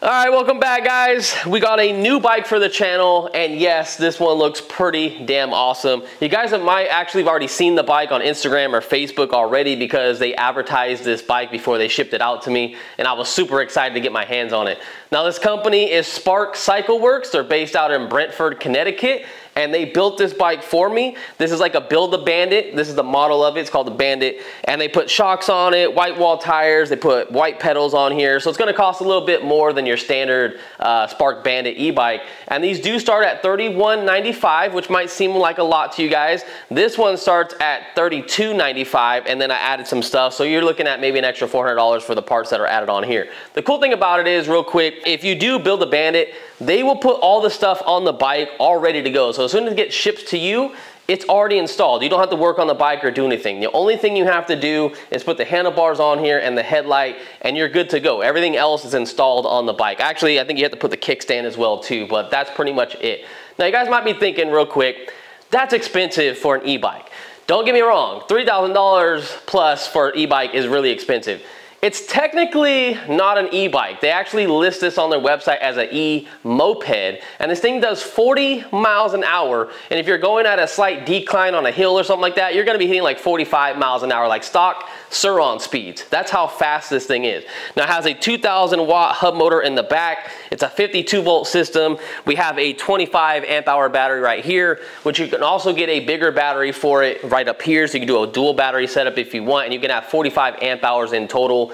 All right, welcome back, guys. We got a new bike for the channel, and yes, this one looks pretty damn awesome. You guys might actually have already seen the bike on Instagram or Facebook already because they advertised this bike before they shipped it out to me, and I was super excited to get my hands on it. Now, this company is Spark Cycleworks. They're based out in Brentford, Connecticut, and they built this bike for me. This is like a build a Bandit. This is the model of it. It's called the Bandit, and they put shocks on it, white wall tires. They put white pedals on here, so it's going to cost a little bit more than your standard Spark Bandit e-bike. And these do start at $31.95, which might seem like a lot to you guys. This one starts at $32.95, and then I added some stuff, so you're looking at maybe an extra $400 for the parts that are added on here. The cool thing about it is, real quick, if you do build a Bandit, they will put all the stuff on the bike all ready to go. So as soon as it gets shipped to you, it's already installed. You don't have to work on the bike or do anything. The only thing you have to do is put the handlebars on here and the headlight, and you're good to go. Everything else is installed on the bike. Actually, I think you have to put the kickstand as well too, but that's pretty much it. Now, you guys might be thinking real quick, that's expensive for an e-bike. Don't get me wrong, $3,000 plus for an e-bike is really expensive. It's technically not an e-bike. They actually list this on their website as an e-moped, and this thing does 40 miles an hour, and if you're going at a slight decline on a hill or something like that, you're gonna be hitting like 45 miles an hour, like stock Surron speeds. That's how fast this thing is. Now, it has a 2,000-watt hub motor in the back. It's a 52-volt system. We have a 25-amp-hour battery right here, which you can also get a bigger battery for it right up here, so you can do a dual battery setup if you want, and you can have 45 amp-hours in total.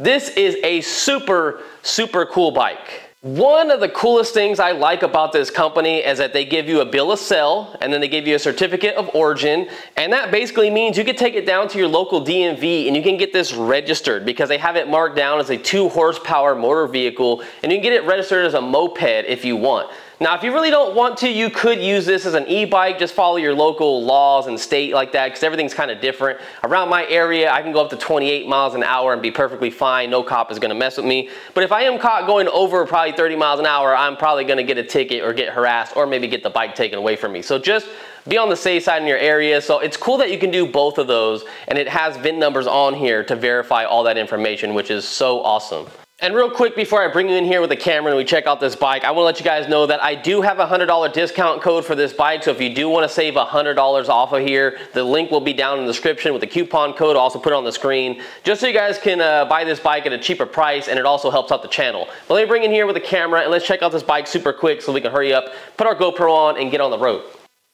This is a super, super cool bike. One of the coolest things I like about this company is that they give you a bill of sale, and then they give you a certificate of origin, and that basically means you can take it down to your local DMV and you can get this registered because they have it marked down as a 2-horsepower motor vehicle, and you can get it registered as a moped if you want. Now, if you really don't want to, you could use this as an e-bike. Just follow your local laws and state like that, because everything's kind of different. Around my area, I can go up to 28 miles an hour and be perfectly fine. No cop is going to mess with me. But if I am caught going over probably 30 miles an hour, I'm probably going to get a ticket or get harassed or maybe get the bike taken away from me. So just be on the safe side in your area. So it's cool that you can do both of those, and it has VIN numbers on here to verify all that information, which is so awesome. And real quick, before I bring you in here with the camera and we check out this bike, I want to let you guys know that I do have a $100 discount code for this bike. So if you do want to save $100 off of here, the link will be down in the description with the coupon code. I'll also put it on the screen just so you guys can buy this bike at a cheaper price, and it also helps out the channel. But let me bring in here with the camera and let's check out this bike super quick so we can hurry up, put our GoPro on, and get on the road.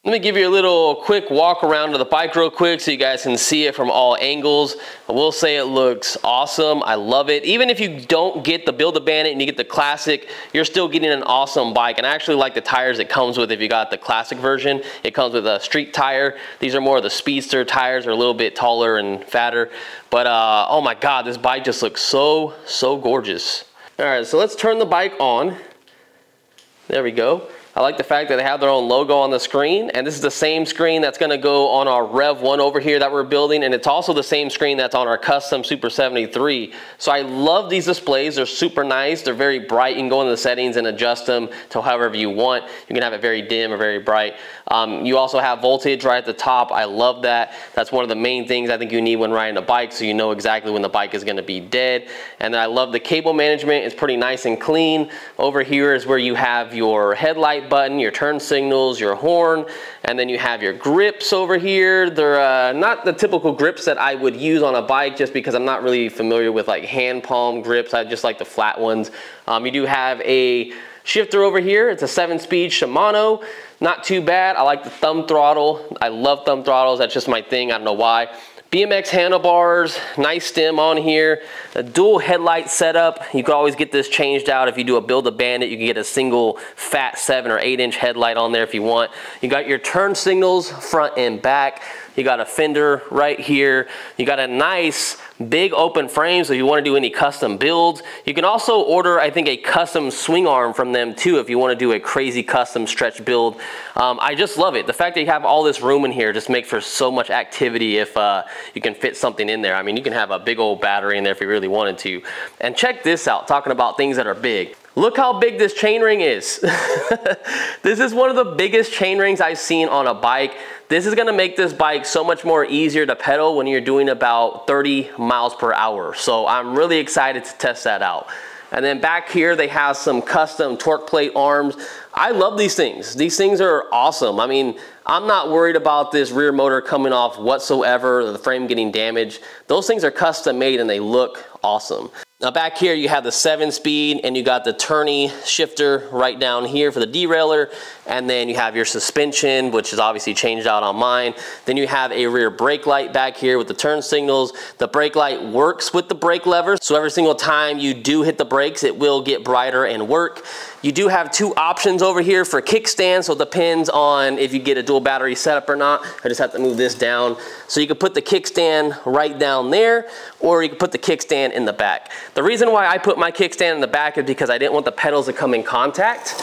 Let me give you a little quick walk around of the bike real quick so you guys can see it from all angles. I will say it looks awesome. I love it. Even if you don't get the Build-A-Bandit and you get the Classic, you're still getting an awesome bike. And I actually like the tires it comes with if you got the Classic version. It comes with a street tire. These are more of the Speedster tires. They're a little bit taller and fatter. But oh my God, this bike just looks so, so gorgeous. All right, so let's turn the bike on. There we go. I like the fact that they have their own logo on the screen, and this is the same screen that's gonna go on our Rev 1 over here that we're building, and it's also the same screen that's on our custom Super 73. So I love these displays. They're super nice. They're very bright. You can go into the settings and adjust them to however you want. You can have it very dim or very bright. You also have voltage right at the top. I love that. That's one of the main things I think you need when riding a bike, so you know exactly when the bike is gonna be dead. And then I love the cable management. It's pretty nice and clean. Over here is where you have your headlight button, your turn signals, your horn, and then you have your grips over here. They're not the typical grips that I would use on a bike just because I'm not really familiar with like hand palm grips. I just like the flat ones. You do have a shifter over here. It's a 7-speed Shimano. Not too bad. I like the thumb throttle. I love thumb throttles. That's just my thing. I don't know why. BMX handlebars, nice stem on here, a dual headlight setup. You can always get this changed out. If you do a Build-A-Bandit, you can get a single fat 7 or 8-inch headlight on there if you want. You got your turn signals front and back. You got a fender right here. You got a nice big open frame, so if you want to do any custom builds. You can also order, I think, a custom swing arm from them too if you want to do a crazy custom stretch build. I just love it. The fact that you have all this room in here just makes for so much activity if you can fit something in there. I mean, you can have a big old battery in there if you really wanted to. And check this out, talking about things that are big. Look how big this chain ring is. This is one of the biggest chain rings I've seen on a bike. This is gonna make this bike so much more easier to pedal when you're doing about 30 miles per hour. So I'm really excited to test that out. And then back here, they have some custom torque plate arms. I love these things. These things are awesome. I mean, I'm not worried about this rear motor coming off whatsoever, the frame getting damaged. Those things are custom made and they look awesome. Now back here you have the 7-speed and you got the tourney shifter right down here for the derailleur, and then you have your suspension, which is obviously changed out on mine. Then you have a rear brake light back here with the turn signals. The brake light works with the brake lever, so every single time you do hit the brakes it will get brighter and work. You do have two options over here for kickstand, so it depends on if you get a dual battery setup or not. I just have to move this down. So you can put the kickstand right down there, or you can put the kickstand in the back. The reason why I put my kickstand in the back is because I didn't want the pedals to come in contact.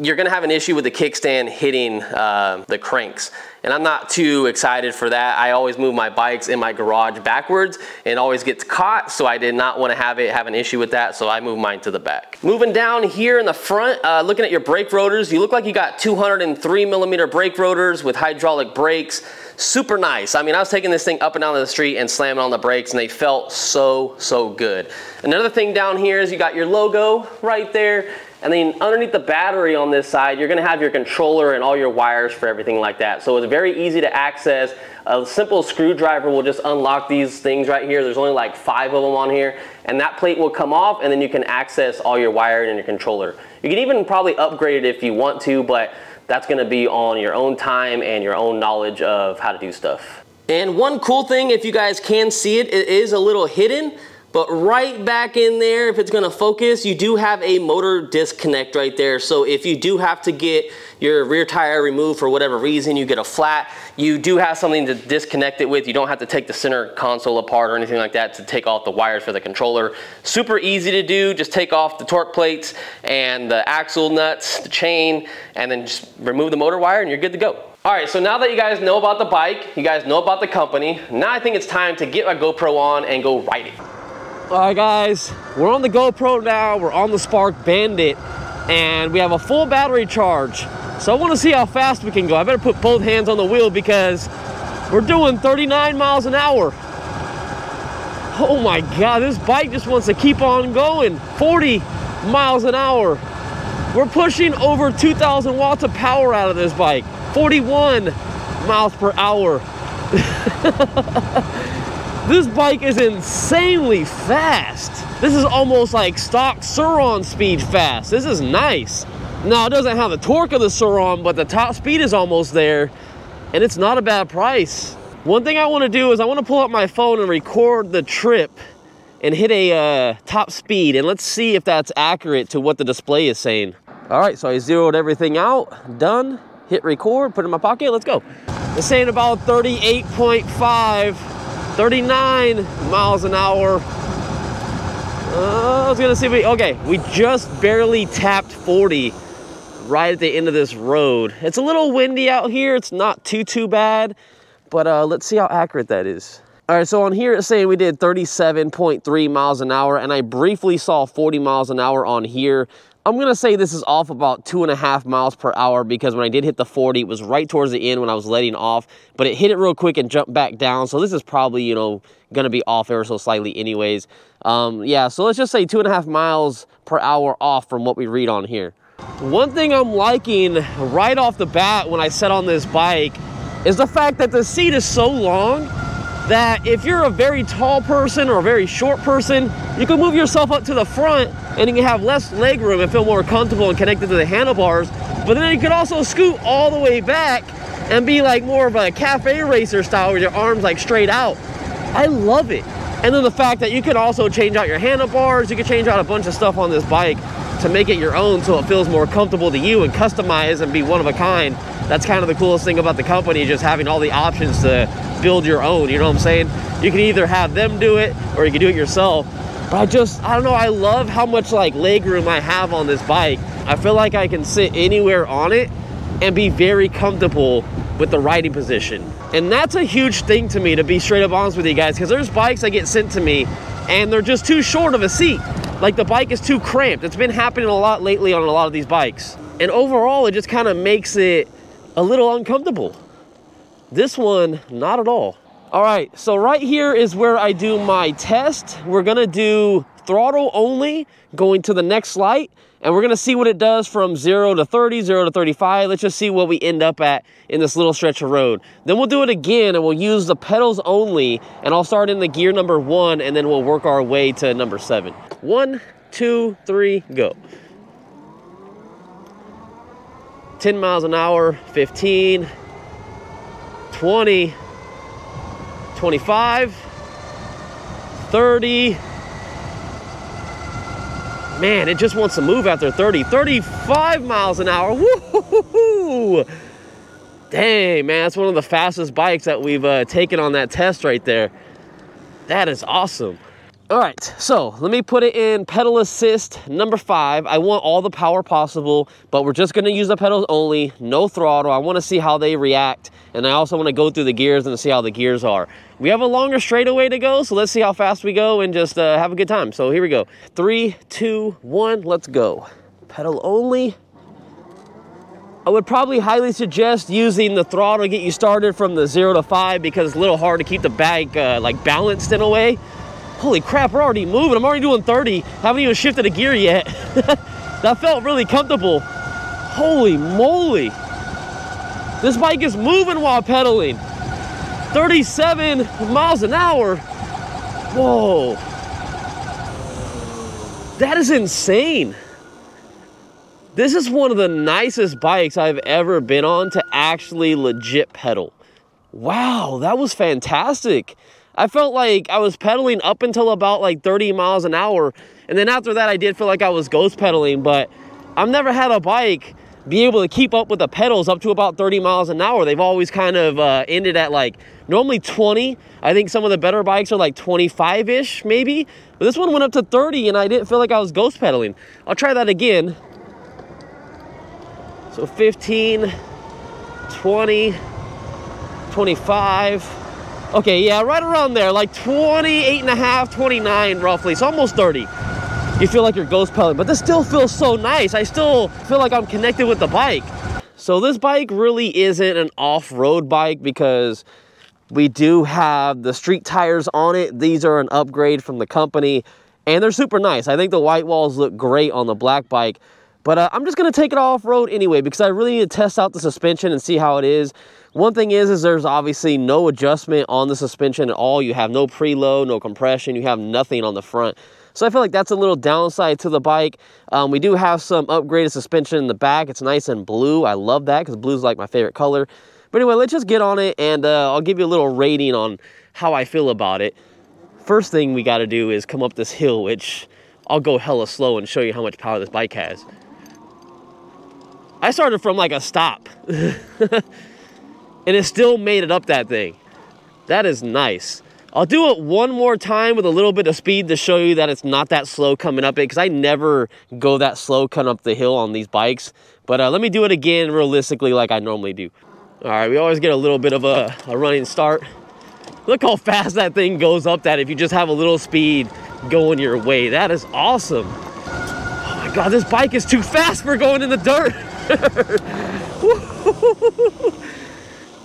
You're gonna have an issue with the kickstand hitting the cranks. And I'm not too excited for that. I always move my bikes in my garage backwards and always gets caught, so I did not want to have an issue with that, so I moved mine to the back. Moving down here in the front, looking at your brake rotors, you look like you got 203mm brake rotors with hydraulic brakes. Super nice. I mean, I was taking this thing up and down the street and slamming on the brakes and they felt so good. Another thing down here is you got your logo right there, and then underneath the battery on this side, you're gonna have your controller and all your wires for everything like that. So it's very easy to access. A simple screwdriver will just unlock these things right here. There's only like 5 of them on here, and that plate will come off, and then you can access all your wiring and your controller. You can even probably upgrade it if you want to, but that's going to be on your own time and your own knowledge of how to do stuff. And one cool thing, if you guys can see it, it is a little hidden, but right back in there, if it's gonna focus, you do have a motor disconnect right there. So if you do have to get your rear tire removed for whatever reason, you get a flat, you do have something to disconnect it with. You don't have to take the center console apart or anything like that to take off the wires for the controller. Super easy to do. Just take off the torque plates and the axle nuts, the chain, and then just remove the motor wire and you're good to go. All right, so now that you guys know about the bike, you guys know about the company, now I think it's time to get my GoPro on and go ride it. All right, guys, we're on the GoPro now. We're on the Spark Bandit, and we have a full battery charge. So I want to see how fast we can go. I better put both hands on the wheel because we're doing 39 miles an hour. Oh my God, this bike just wants to keep on going. 40 miles an hour. We're pushing over 2,000 watts of power out of this bike. 41 miles per hour. This bike is insanely fast. This is almost like stock Surron speed fast. This is nice. Now, it doesn't have the torque of the Surron, but the top speed is almost there, and it's not a bad price. One thing I want to do is I want to pull up my phone and record the trip and hit a top speed, and let's see if that's accurate to what the display is saying. All right, so I zeroed everything out. Done. Hit record, put it in my pocket. Let's go. It's saying about 38.5. 39 miles an hour. I was gonna see if we just barely tapped 40 right at the end of this road. It's a little windy out here. It's not too bad, but let's see how accurate that is. All right, so on here it's saying we did 37.3 miles an hour, and I briefly saw 40 miles an hour on here. I'm gonna say this is off about 2.5 miles per hour because when I did hit the 40, it was right towards the end when I was letting off, but it hit it real quick and jumped back down. So this is probably, you know, gonna be off ever so slightly anyways. Yeah, so let's just say 2.5 miles per hour off from what we read on here. One thing I'm liking right off the bat when I set on this bike is the fact that the seat is so long that if you're a very tall person or a very short person, you can move yourself up to the front and you can have less leg room and feel more comfortable and connected to the handlebars. But then you could also scoot all the way back and be like more of a cafe racer style with your arms like straight out. I love it. And then the fact that you can also change out your handlebars, you can change out a bunch of stuff on this bike to make it your own so it feels more comfortable to you and customize and be one of a kind. That's kind of the coolest thing about the company, just having all the options to build your own, you know what I'm saying? You can either have them do it or you can do it yourself. But I don't know, I love how much like leg room I have on this bike. I feel like I can sit anywhere on it and be very comfortable with the riding position. And that's a huge thing to me, to be straight up honest with you guys, because there's bikes that get sent to me and they're just too short of a seat. Like the bike is too cramped. It's been happening a lot lately on a lot of these bikes. And overall, it just kind of makes it a little uncomfortable. This one, not at all. All right, so right here is where I do my test. We're gonna do throttle only, going to the next light, and we're going to see what it does from 0 to 30, 0 to 35. Let's just see what we end up at in this little stretch of road. Then we'll do it again, and we'll use the pedals only, and I'll start in the gear number 1, and then we'll work our way to number 7. 1, 2, 3, go. 10 miles an hour, 15, 20, 25, 30. Man, it just wants to move after 30. 35 miles an hour. Woo-hoo-hoo-hoo. Dang, man, that's one of the fastest bikes that we've taken on that test right there. That is awesome. All right, so let me put it in pedal assist number 5. I want all the power possible, but we're just gonna use the pedals only, no throttle. I wanna see how they react, and I also wanna go through the gears and see how the gears are. We have a longer straightaway to go, so let's see how fast we go and just have a good time. So here we go. 3, 2, 1, let's go. Pedal only. I would probably highly suggest using the throttle to get you started from the 0 to 5 because it's a little hard to keep the bike like balanced in a way. Holy crap, we're already moving. I'm already doing 30. Haven't even shifted a gear yet. That felt really comfortable. Holy moly. This bike is moving while pedaling. 37 miles an hour. Whoa. That is insane. This is one of the nicest bikes I've ever been on to actually legit pedal. Wow, that was fantastic. I felt like I was pedaling up until about like 30 miles an hour. And then after that, I did feel like I was ghost pedaling, but I've never had a bike be able to keep up with the pedals up to about 30 miles an hour. They've always kind of ended at like normally 20. I think some of the better bikes are like 25-ish maybe, but this one went up to 30 and I didn't feel like I was ghost pedaling. I'll try that again. So 15, 20, 25. Okay, yeah, right around there, like 28 and a half, 29 roughly, so almost 30. You feel like you're ghost pedaling, but this still feels so nice. I still feel like I'm connected with the bike. So this bike really isn't an off-road bike because we do have the street tires on it. These are an upgrade from the company, and they're super nice. I think the white walls look great on the black bike, but I'm just gonna take it off-road anyway because I really need to test out the suspension and see how it is. One thing is there's obviously no adjustment on the suspension at all. You have no preload, no compression. You have nothing on the front. So I feel like that's a little downside to the bike. We do have some upgraded suspension in the back. It's nice and blue. I love that because blue's like my favorite color. But anyway, let's just get on it and I'll give you a little rating on how I feel about it. First thing we got to do is come up this hill, which I'll go hella slow and show you how much power this bike has. I started from like a stop. And it still made it up that thing. That is nice. I'll do it one more time with a little bit of speed to show you that it's not that slow coming up it, because I never go that slow coming up the hill on these bikes. But let me do it again realistically like I normally do. All right, we always get a little bit of a running start. Look how fast that thing goes up that if you just have a little speed going your way. That is awesome. Oh my God, this bike is too fast for going in the dirt.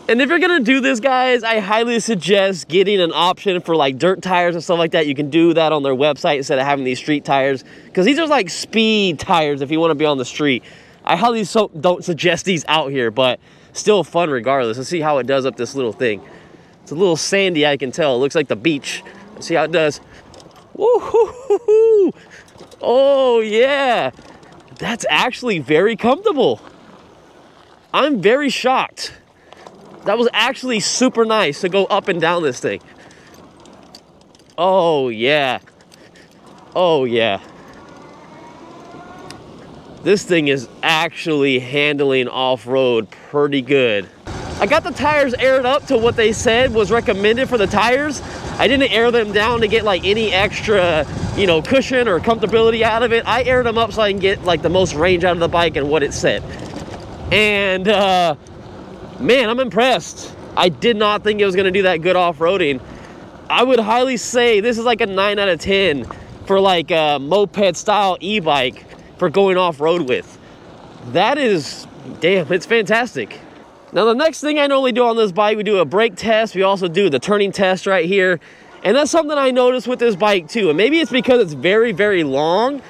And if you're gonna do this, guys, I highly suggest getting an option for like dirt tires and stuff like that. You can do that on their website instead of having these street tires, because these are like speed tires if you want to be on the street. I highly don't suggest these out here, but still fun regardless. Let's see how it does up this little thing. It's a little sandy, I can tell. It looks like the beach. Let's see how it does. Woo-hoo-hoo-hoo! Oh yeah, that's actually very comfortable. I'm very shocked. That was actually super nice to go up and down this thing. Oh yeah. Oh yeah. This thing is actually handling off-road pretty good. I got the tires aired up to what they said was recommended for the tires. I didn't air them down to get like any extra, you know, cushion or comfortability out of it. I aired them up so I can get like the most range out of the bike and what it said. And man, I'm impressed. I did not think it was gonna do that good off-roading. I would highly say this is like a 9 out of 10 for like a moped style e-bike for going off-road with. That is, damn, it's fantastic. Now the next thing I normally do on this bike, we do a brake test. We also do the turning test right here. And that's something I noticed with this bike too. And maybe it's because it's very, very long.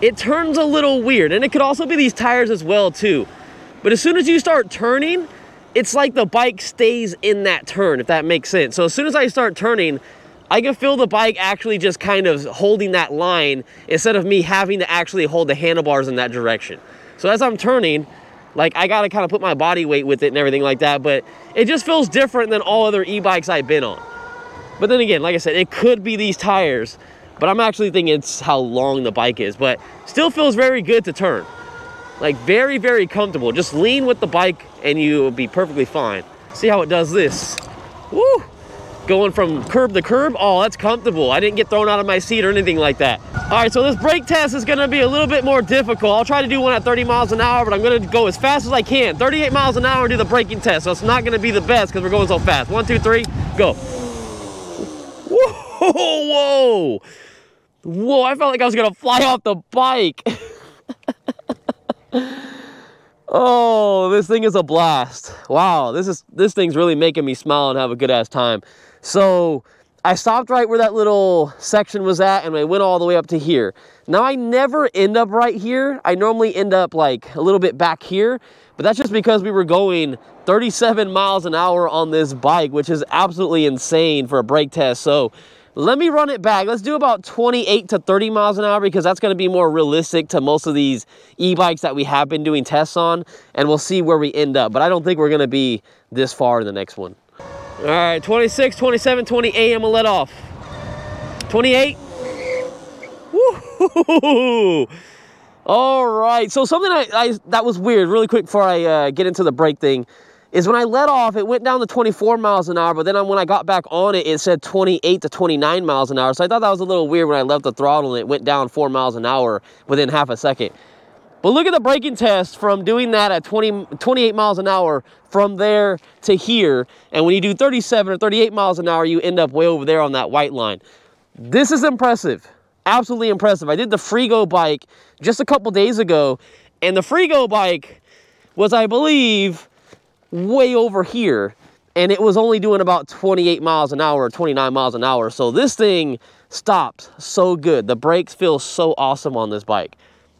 It turns a little weird. And it could also be these tires as well too. But as soon as you start turning, it's like the bike stays in that turn, if that makes sense. So as soon as I start turning, I can feel the bike actually just kind of holding that line instead of me having to actually hold the handlebars in that direction. So as I'm turning, like, I gotta kind of put my body weight with it and everything like that, but it just feels different than all other e-bikes I've been on. But then again, like I said, it could be these tires, but I'm actually thinking it's how long the bike is, but still feels very good to turn. Like, very, very comfortable. Just lean with the bike and you will be perfectly fine. See how it does this. Woo! Going from curb to curb. Oh, that's comfortable. I didn't get thrown out of my seat or anything like that. All right, so this brake test is gonna be a little bit more difficult. I'll try to do one at 30 miles an hour, but I'm gonna go as fast as I can. 38 miles an hour and do the braking test. So it's not gonna be the best because we're going so fast. 1, 2, 3, go. Whoa, whoa. Whoa, I felt like I was gonna fly off the bike. Oh, this thing is a blast. Wow, this thing's really making me smile and have a good ass time. So I stopped right where that little section was at and I went all the way up to here. Now I never end up right here. I normally end up like a little bit back here, but that's just because we were going 37 miles an hour on this bike, which is absolutely insane for a brake test. So let me run it back. Let's do about 28 to 30 miles an hour because that's going to be more realistic to most of these e-bikes that we have been doing tests on, and we'll see where we end up. But I don't think we're going to be this far in the next one. All right, 26, 27, 28, I'm going to let off. 28. Woo-hoo-hoo-hoo-hoo. All right, so something that was weird, really quick before I get into the brake thing, is when I let off, it went down to 24 miles an hour, but then when I got back on it, it said 28 to 29 miles an hour. So I thought that was a little weird when I left the throttle and it went down 4 miles an hour within half a second. But look at the braking test from doing that at 28 miles an hour from there to here. And when you do 37 or 38 miles an hour, you end up way over there on that white line. This is impressive, absolutely impressive. I did the Freego bike just a couple days ago, and the Freego bike was, I believe, way over here, and it was only doing about 28 miles an hour or 29 miles an hour. So this thing stops so good. The brakes feel so awesome on this bike.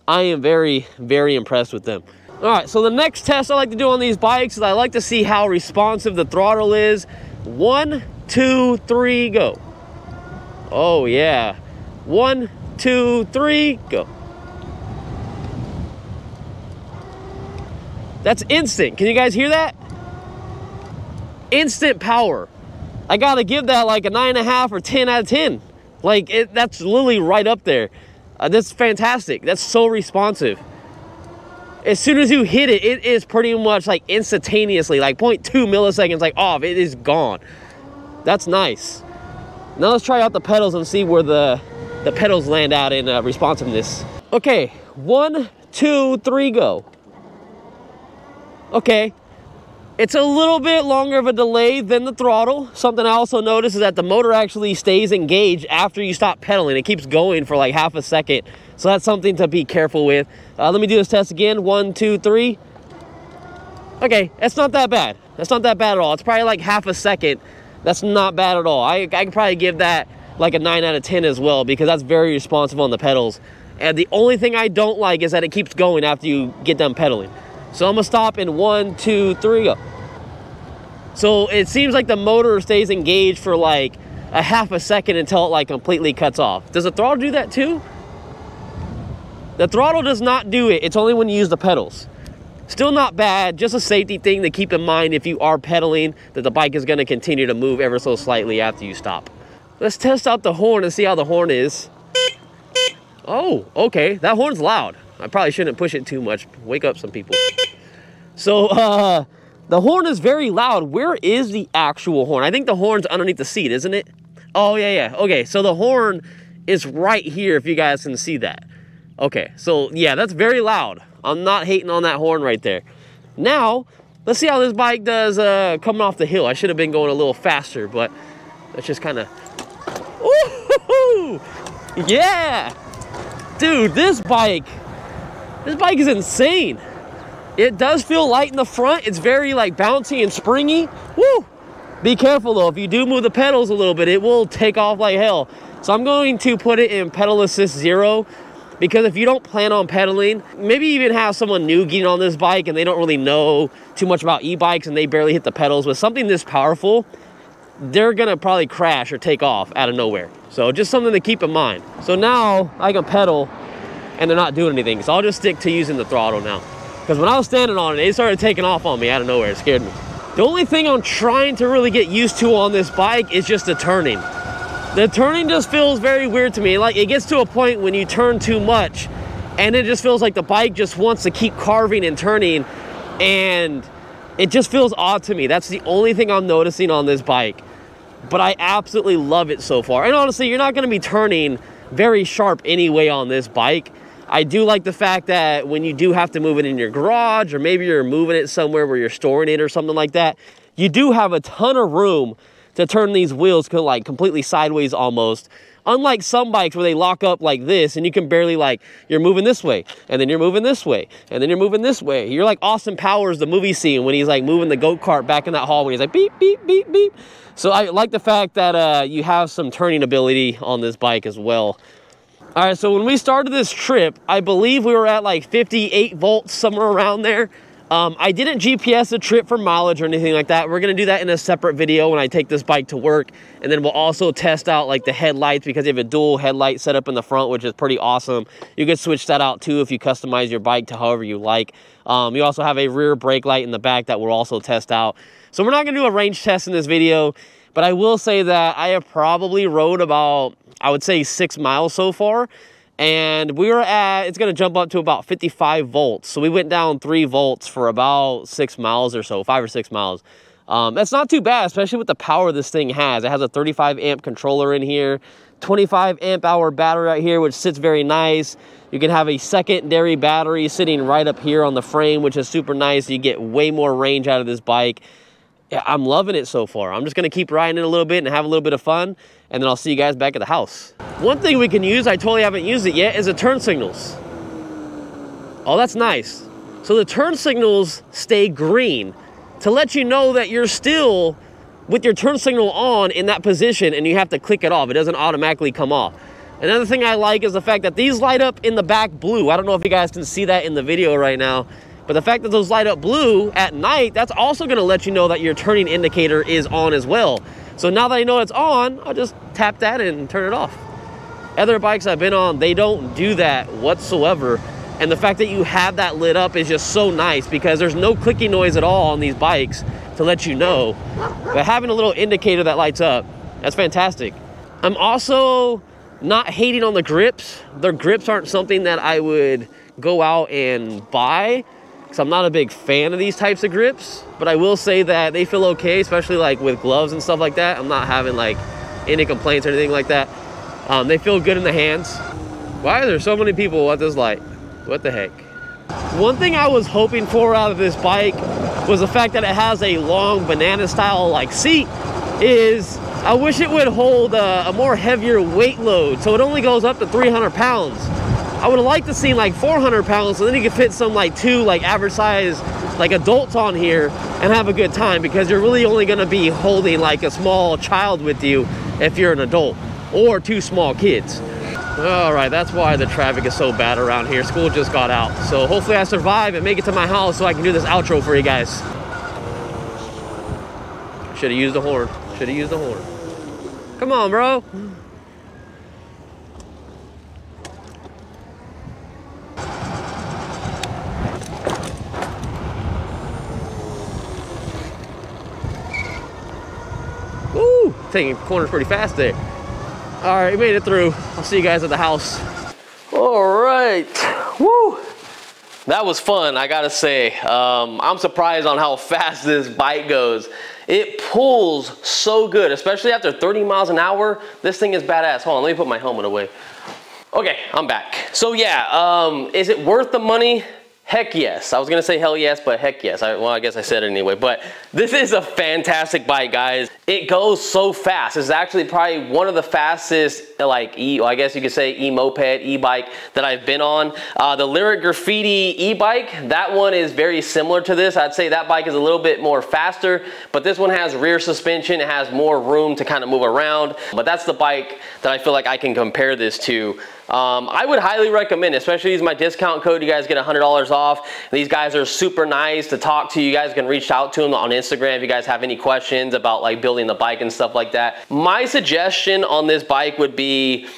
I am very, very impressed with them. All right, so the next test I like to do on these bikes is I like to see how responsive the throttle is. 1, 2, 3, go. Oh yeah. 1, 2, 3, go. That's instant. Can you guys hear that? Instant power. I gotta give that like a 9.5 or 10 out of 10. Like, that's literally right up there. That's fantastic. That's so responsive. As soon as you hit it, it is pretty much like instantaneously, like 0.2 milliseconds, like off, it is gone. That's nice. Now let's try out the pedals and see where the pedals land out in responsiveness. Okay, 1, 2, 3, go. Okay, it's a little bit longer of a delay than the throttle. Something I also noticed is that the motor actually stays engaged after you stop pedaling. It keeps going for like half a second. So that's something to be careful with. Let me do this test again. 1, 2, 3. Okay, that's not that bad. That's not that bad at all. It's probably like half a second. That's not bad at all. I could probably give that like a 9 out of 10 as well, because that's very responsive on the pedals. And the only thing I don't like is that it keeps going after you get done pedaling. So I'm gonna stop in 1, 2, 3, go. So it seems like the motor stays engaged for like a half a second until it like completely cuts off. Does the throttle do that too? The throttle does not do it. It's only when you use the pedals. Still not bad, just a safety thing to keep in mind if you are pedaling, that the bike is gonna continue to move ever so slightly after you stop. Let's test out the horn and see how the horn is. Oh, okay, that horn's loud. I probably shouldn't push it too much. Wake up some people. So the horn is very loud. Where is the actual horn? I think the horn's underneath the seat, isn't it? Oh, yeah, yeah. Okay, so the horn is right here if you guys can see that. Okay, so yeah, that's very loud. I'm not hating on that horn right there. Now, let's see how this bike does coming off the hill. I should have been going a little faster, but that's just kind of... Ooh, yeah! Dude, this bike is insane. It does feel light in the front. It's very like bouncy and springy. Woo! Be careful though, if you do move the pedals a little bit, it will take off like hell. So I'm going to put it in pedal assist 0, because if you don't plan on pedaling, maybe even have someone new getting on this bike and they don't really know too much about e-bikes and they barely hit the pedals, with something this powerful, they're gonna probably crash or take off out of nowhere. So just something to keep in mind. So now I can pedal and they're not doing anything. So I'll just stick to using the throttle now. Because when I was standing on it, it started taking off on me out of nowhere, it scared me. The only thing I'm trying to really get used to on this bike is just the turning. The turning just feels very weird to me. Like, it gets to a point when you turn too much and it just feels like the bike just wants to keep carving and turning, and it just feels odd to me. That's the only thing I'm noticing on this bike, but I absolutely love it so far. And honestly, you're not gonna be turning very sharp anyway on this bike. I do like the fact that when you do have to move it in your garage, or maybe you're moving it somewhere where you're storing it or something like that, you do have a ton of room to turn these wheels like completely sideways almost. Unlike some bikes where they lock up like this and you can barely, like, you're moving this way and then you're moving this way and then you're moving this way. You're like Austin Powers, the movie scene, when he's like moving the go-kart back in that hall when he's like beep, beep, beep, beep. So I like the fact that you have some turning ability on this bike as well. All right, so when we started this trip, I believe we were at like 58 volts, somewhere around there. I didn't GPS the trip for mileage or anything like that. We're gonna do that in a separate video when I take this bike to work. And then we'll also test out like the headlights, because they have a dual headlight set up in the front, which is pretty awesome. You can switch that out too if you customize your bike to however you like. You also have a rear brake light in the back that we'll also test out. So we're not gonna do a range test in this video, but I will say that I have probably rode about, I would say, 6 miles so far. And we were at, it's gonna jump up to about 55 volts. So we went down 3 volts for about 6 miles or so, 5 or 6 miles. That's not too bad, especially with the power this thing has. It has a 35 amp controller in here, 25 amp hour battery right here, which sits very nice. You can have a secondary battery sitting right up here on the frame, which is super nice. You get way more range out of this bike. I'm loving it so far. I'm just gonna keep riding it a little bit and have a little bit of fun, and then I'll see you guys back at the house. One thing we can use, I totally haven't used it yet, is the turn signals. Oh, that's nice. So the turn signals stay green to let you know that you're still with your turn signal on in that position, and you have to click it off. It doesn't automatically come off. Another thing I like is the fact that these light up in the back blue. I don't know if you guys can see that in the video right now, but the fact that those light up blue at night, that's also gonna let you know that your turning indicator is on as well. So now that I know it's on, I'll just tap that and turn it off. Other bikes I've been on, they don't do that whatsoever. And the fact that you have that lit up is just so nice, because there's no clicking noise at all on these bikes to let you know. But having a little indicator that lights up, that's fantastic. I'm also not hating on the grips. Their grips aren't something that I would go out and buy, because I'm not a big fan of these types of grips, but I will say that they feel okay, especially like with gloves and stuff like that. I'm not having like any complaints or anything like that. They feel good in the hands. Why are there so many people at this light? What the heck? One thing I was hoping for out of this bike was the fact that it has a long banana style like seat. I wish it would hold a more heavier weight load, so it only goes up to 300 pounds. I would have liked to see like 400 pounds, so then you could fit some like two like average size like adults on here and have a good time, because you're really only gonna be holding like a small child with you if you're an adult, or two small kids. All right, that's why the traffic is so bad around here. School just got out. So hopefully I survive and make it to my house so I can do this outro for you guys. Should have used the horn. Should have used the horn. Come on, bro. Taking corners pretty fast there. All right, made it through. I'll see you guys at the house. All right, woo! That was fun, I gotta say. I'm surprised on how fast this bike goes. It pulls so good, especially after 30 miles an hour. This thing is badass. Hold on, let me put my helmet away. Okay, I'm back. So yeah, is it worth the money? Heck yes. I was gonna say hell yes, but heck yes. Well, I guess I said it anyway, but this is a fantastic bike, guys. It goes so fast. It's actually probably one of the fastest, like, I guess you could say e-moped, e-bike that I've been on. The Lyric Graffiti e-bike, that one is very similar to this. I'd say that bike is a little bit more faster, but this one has rear suspension. It has more room to kind of move around, but that's the bike that I feel like I can compare this to. I would highly recommend, especially use my discount code. You guys get $100 off. These guys are super nice to talk to. You guys can reach out to them on Instagram if you guys have any questions about like building the bike and stuff like that. My suggestion on this bike would be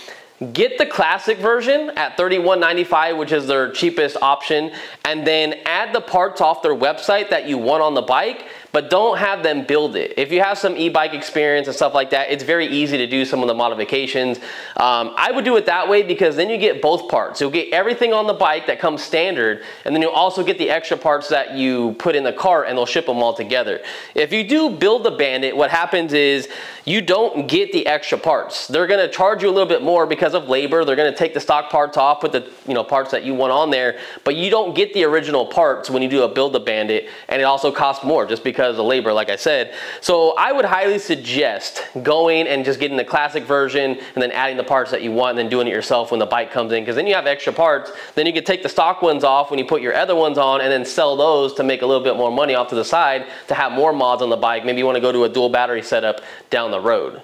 get the classic version at $31.95, which is their cheapest option, and then add the parts off their website that you want on the bike, but don't have them build it. If you have some e-bike experience and stuff like that, it's very easy to do some of the modifications. I would do it that way because then you get both parts. You'll get everything on the bike that comes standard, and then you'll also get the extra parts that you put in the cart, and they'll ship them all together. If you do build the Bandit, what happens is you don't get the extra parts. They're gonna charge you a little bit more because of labor. They're gonna take the stock parts off, put the parts that you want on there, but you don't get the original parts when you do a build the Bandit, and it also costs more just because of the labor, like I said. So I would highly suggest going and just getting the classic version and then adding the parts that you want and then doing it yourself when the bike comes in, because then you have extra parts. Then you can take the stock ones off when you put your other ones on and then sell those to make a little bit more money off to the side to have more mods on the bike. Maybe you want to go to a dual battery setup down the road.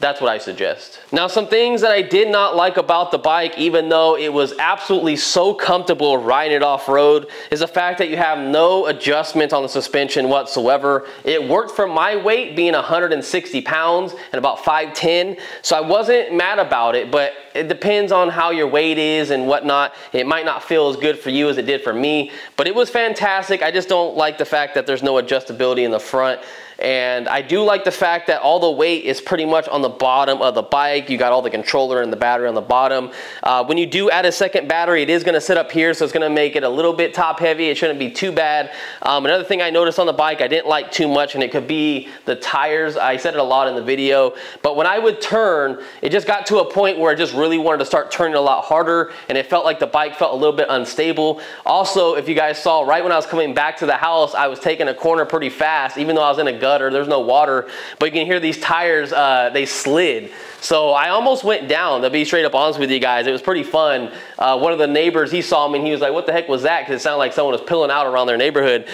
That's what I suggest. Now, some things that I did not like about the bike, even though it was absolutely so comfortable riding it off-road, is the fact that you have no adjustments on the suspension whatsoever. It worked for my weight being 160 pounds and about 5'10", so I wasn't mad about it, but it depends on how your weight is and whatnot. It might not feel as good for you as it did for me, but it was fantastic. I just don't like the fact that there's no adjustability in the front. And I do like the fact that all the weight is pretty much on the bottom of the bike. You got all the controller and the battery on the bottom. When you do add a second battery, it is going to sit up here, so it's going to make it a little bit top heavy. It shouldn't be too bad. Another thing I noticed on the bike I didn't like too much, and it could be the tires. I said it a lot in the video, but when I would turn, it just got to a point where I just really wanted to start turning a lot harder, and it felt like the bike felt a little bit unstable. Also, if you guys saw, right when I was coming back to the house, I was taking a corner pretty fast, even though I was in a gutter, there's no water, but you can hear these tires, they slid. So I almost went down, to be straight up honest with you guys. It was pretty fun. One of the neighbors, he saw me and he was like, what the heck was that? Because it sounded like someone was peeling out around their neighborhood.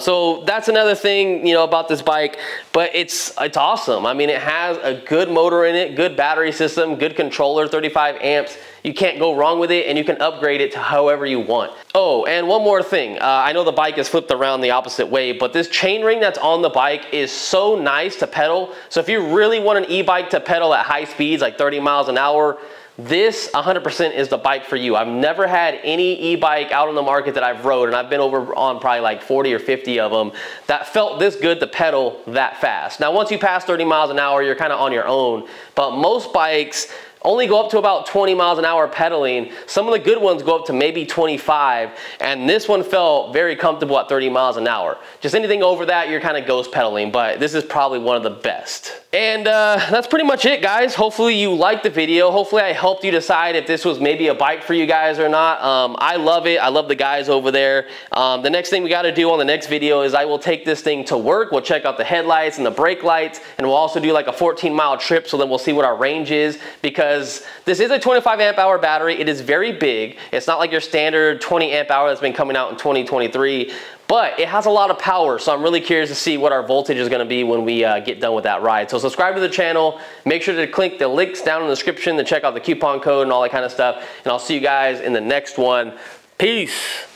So that's another thing, about this bike, but it's awesome. I mean, it has a good motor in it, good battery system, good controller, 35 amps. You can't go wrong with it, and you can upgrade it to however you want. Oh, and one more thing. I know the bike is flipped around the opposite way, but this chain ring that's on the bike is so nice to pedal. So if you really want an e-bike to pedal at high speeds, like 30 miles an hour, this 100% is the bike for you. I've never had any e-bike out on the market that I've rode, and I've been over on probably like 40 or 50 of them, that felt this good to pedal that fast. Now, once you pass 30 miles an hour, you're kind of on your own, but most bikes only go up to about 20 miles an hour pedaling. Some of the good ones go up to maybe 25, and this one felt very comfortable at 30 miles an hour. Just anything over that, you're kind of ghost pedaling, but this is probably one of the best. And that's pretty much it, guys. Hopefully you liked the video. Hopefully I helped you decide if this was maybe a bike for you guys or not. I love it. I love the guys over there. The next thing we got to do on the next video is I will take this thing to work. We'll check out the headlights and the brake lights, and we'll also do like a 14-mile trip, so then we'll see what our range is, because this is a 25 amp hour battery. It is very big. It's not like your standard 20 amp hour that's been coming out in 2023, but it has a lot of power. So I'm really curious to see what our voltage is gonna be when we get done with that ride. So subscribe to the channel. Make sure to click the links down in the description to check out the coupon code and all that kind of stuff. And I'll see you guys in the next one. Peace.